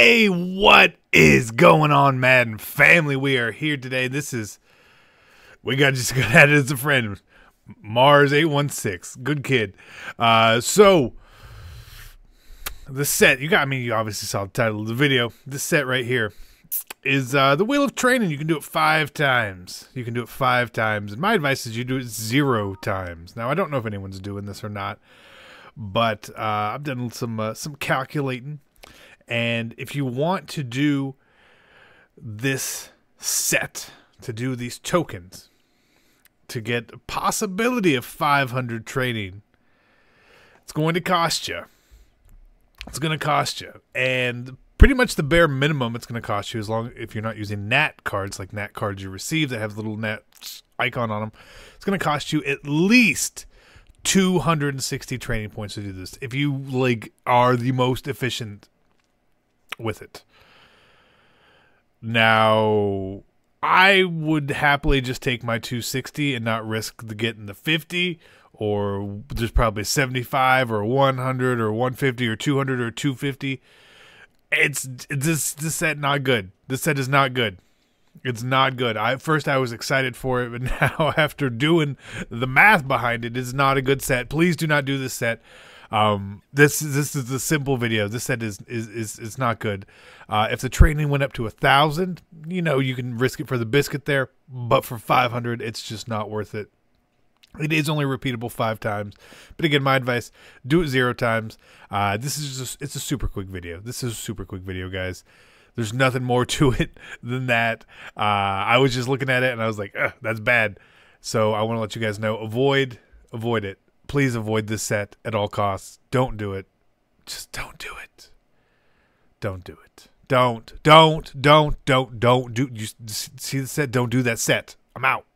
Hey, what is going on, Madden family? We are here today. We got add it as a friend, Mars 816. Good kid. So the set you got. I mean, you obviously saw the title of the video. This set right here is the Wheel of Training. You can do it 5 times. You can do it 5 times. And my advice is you do it 0 times. Now I don't know if anyone's doing this or not, but I've done some calculating. And if you want to do this set, to do these tokens, to get a possibility of 500 trading, it's going to cost you. It's going to cost you. And pretty much the bare minimum it's going to cost you, as long if you're not using NAT cards, like NAT cards you receive that have the little NAT icon on them, it's going to cost you at least 260 training points to do this. If you like are the most efficient with it. Now, I would happily just take my 260 and not risk getting the 50, or there's probably 75 or 100 or 150 or 200 or 250. This set not good. This set is not good. It's not good. At first I was excited for it, but now after doing the math behind it, it's not a good set. Please do not do this set. This is a simple video. This set is not good. If the training went up to 1,000, you know, you can risk it for the biscuit there, but for 500, it's just not worth it. It is only repeatable 5 times, but again, my advice: do it 0 times. This is just—it's a super quick video. This is a super quick video, guys. There's nothing more to it than that. I was just looking at it and I was like, "That's bad." So I want to let you guys know: avoid it. Please avoid this set at all costs. Don't do it. Just don't do it. Don't do it. Don't do. You see the set? Don't do that set. I'm out.